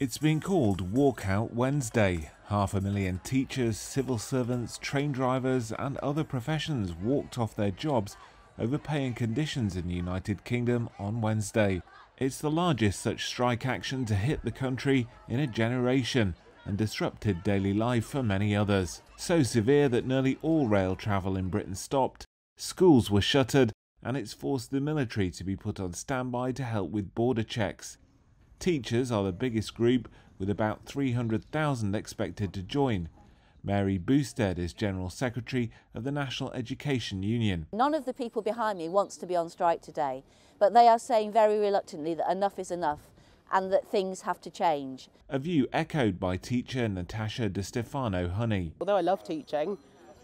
It's been called Walkout Wednesday. 500,000 teachers, civil servants, train drivers and other professions walked off their jobs over pay and conditions in the United Kingdom on Wednesday. It's the largest such strike action to hit the country in a generation and disrupted daily life for many others. So severe that nearly all rail travel in Britain stopped, schools were shuttered and it's forced the military to be put on standby to help with border checks. Teachers are the biggest group, with about 300,000 expected to join. Mary Boustead is General Secretary of the National Education Union. None of the people behind me wants to be on strike today, but they are saying very reluctantly that enough is enough and that things have to change. A view echoed by teacher Natasha DeStefano-Honey. Although I love teaching,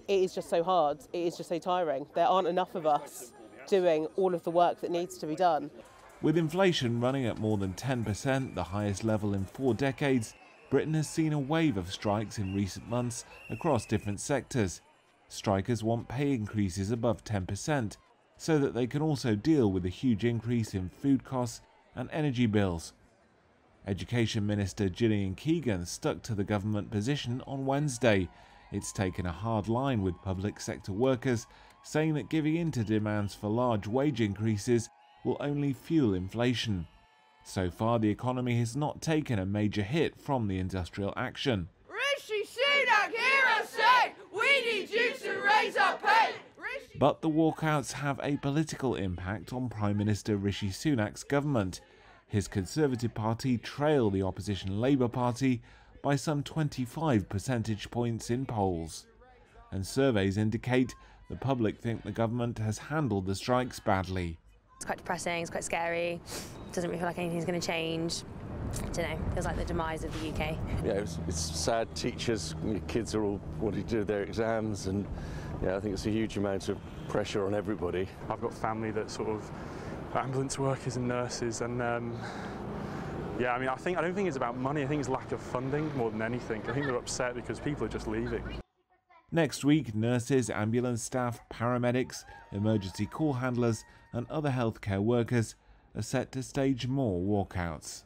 it is just so hard, it is just so tiring. There aren't enough of us doing all of the work that needs to be done. With inflation running at more than 10%, the highest level in 4 decades, Britain has seen a wave of strikes in recent months across different sectors. Strikers want pay increases above 10% so that they can also deal with a huge increase in food costs and energy bills. Education Minister Gillian Keegan stuck to the government position on Wednesday. It's taken a hard line with public sector workers, saying that giving in to demands for large wage increases will only fuel inflation. So far, the economy has not taken a major hit from the industrial action. Rishi Sunak, hear us say, we need you to raise our pay. But the walkouts have a political impact on Prime Minister Rishi Sunak's government. His Conservative Party trailed the opposition Labour Party by some 25 percentage points in polls. And surveys indicate the public think the government has handled the strikes badly. It's quite depressing, it's quite scary, it doesn't really feel like anything's going to change. I don't know, it feels like the demise of the UK. Yeah, it's sad. Teachers, kids are all wanting to do their exams, and yeah, I think it's a huge amount of pressure on everybody. I've got family that sort of ambulance workers and nurses, and yeah, I mean, I don't think it's about money, I think it's lack of funding more than anything. I think they're upset because people are just leaving. Next week, nurses, ambulance staff, paramedics, emergency call handlers and other healthcare workers are set to stage more walkouts.